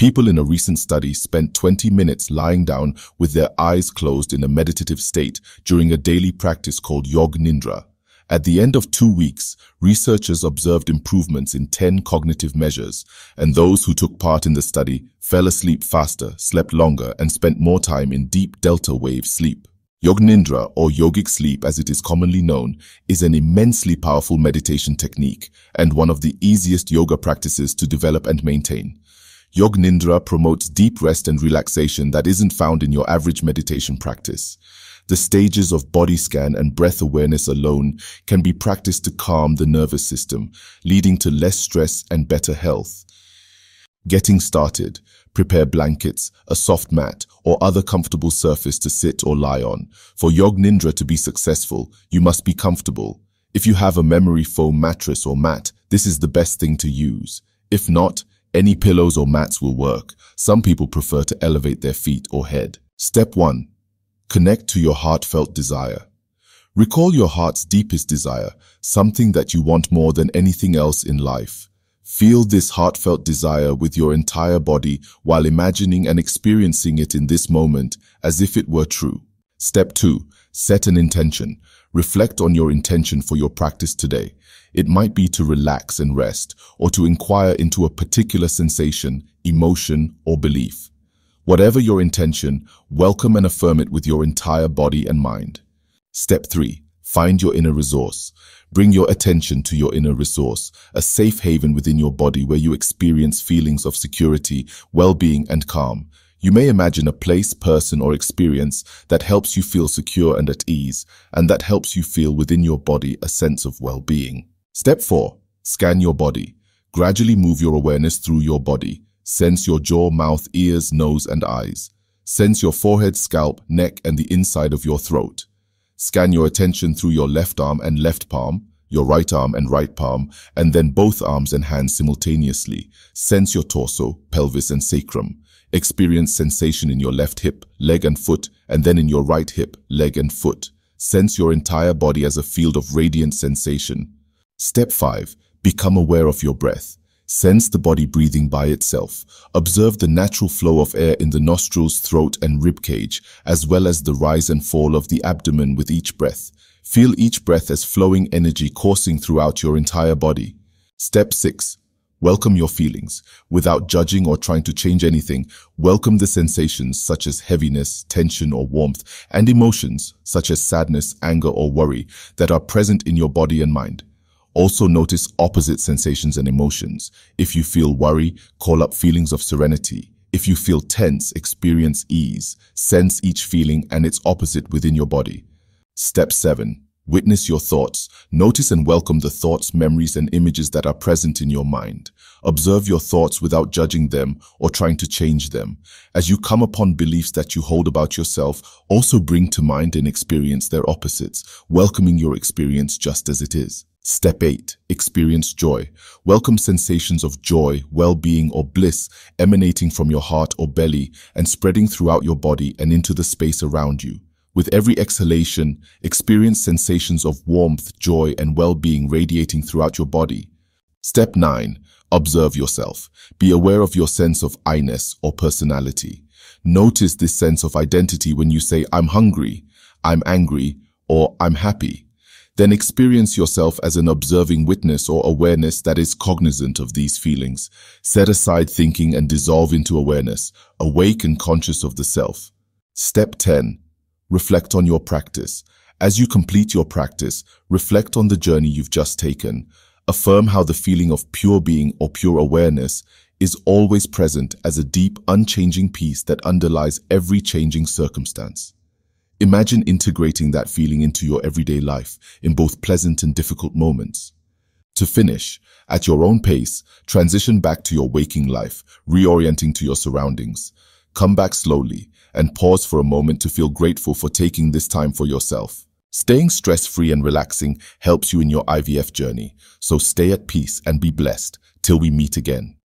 People in a recent study spent 20 minutes lying down with their eyes closed in a meditative state during a daily practice called Yog Nidra. At the end of 2 weeks, researchers observed improvements in 10 cognitive measures, and those who took part in the study fell asleep faster, slept longer, and spent more time in deep delta wave sleep. Yog Nidra, or yogic sleep as it is commonly known, is an immensely powerful meditation technique and one of the easiest yoga practices to develop and maintain. Yog Nidra promotes deep rest and relaxation that isn't found in your average meditation practice. The stages of body scan and breath awareness alone can be practiced to calm the nervous system, leading to less stress and better health. Getting started, prepare blankets, a soft mat, or other comfortable surface to sit or lie on. For Yog Nidra to be successful, you must be comfortable. If you have a memory foam mattress or mat, this is the best thing to use. If not, any pillows or mats will work. Some people prefer to elevate their feet or head. Step 1. Connect to your heartfelt desire. Recall your heart's deepest desire, something that you want more than anything else in life. Feel this heartfelt desire with your entire body while imagining and experiencing it in this moment as if it were true. Step 2. Set an intention. Reflect on your intention for your practice today. It might be to relax and rest, or to inquire into a particular sensation, emotion, or belief. Whatever your intention, welcome and affirm it with your entire body and mind. Step 3. Find your inner resource. Bring your attention to your inner resource, a safe haven within your body where you experience feelings of security, well-being, and calm. You may imagine a place, person, or experience that helps you feel secure and at ease, and that helps you feel within your body a sense of well-being. Step 4. Scan your body. Gradually move your awareness through your body. Sense your jaw, mouth, ears, nose, and eyes. Sense your forehead, scalp, neck, and the inside of your throat. Scan your attention through your left arm and left palm, your right arm and right palm, and then both arms and hands simultaneously. Sense your torso, pelvis, and sacrum. Experience sensation in your left hip, leg, and foot, and then in your right hip, leg, and foot. Sense your entire body as a field of radiant sensation. Step 5. Become aware of your breath. Sense the body breathing by itself. Observe the natural flow of air in the nostrils, throat, and ribcage, as well as the rise and fall of the abdomen with each breath. Feel each breath as flowing energy coursing throughout your entire body. Step 6. Welcome your feelings. Without judging or trying to change anything, welcome the sensations such as heaviness, tension, or warmth, and emotions such as sadness, anger, or worry that are present in your body and mind. Also notice opposite sensations and emotions. If you feel worry, call up feelings of serenity. If you feel tense, experience ease. Sense each feeling and its opposite within your body. Step 7. Witness your thoughts. Notice and welcome the thoughts, memories, and images that are present in your mind. Observe your thoughts without judging them or trying to change them. As you come upon beliefs that you hold about yourself, also bring to mind and experience their opposites, welcoming your experience just as it is. Step 8. Experience joy. Welcome sensations of joy, well-being, or bliss emanating from your heart or belly and spreading throughout your body and into the space around you. With every exhalation, experience sensations of warmth, joy, and well-being radiating throughout your body. Step 9. Observe yourself. Be aware of your sense of I-ness or personality. Notice this sense of identity when you say, "I'm hungry," "I'm angry," or "I'm happy." Then experience yourself as an observing witness or awareness that is cognizant of these feelings. Set aside thinking and dissolve into awareness, awake and conscious of the self. Step 10. Reflect on your practice. As you complete your practice, reflect on the journey you've just taken. Affirm how the feeling of pure being or pure awareness is always present as a deep, unchanging peace that underlies every changing circumstance. Imagine integrating that feeling into your everyday life in both pleasant and difficult moments. To finish, at your own pace, transition back to your waking life, reorienting to your surroundings. Come back slowly and pause for a moment to feel grateful for taking this time for yourself. Staying stress-free and relaxing helps you in your IVF journey, so stay at peace and be blessed till we meet again.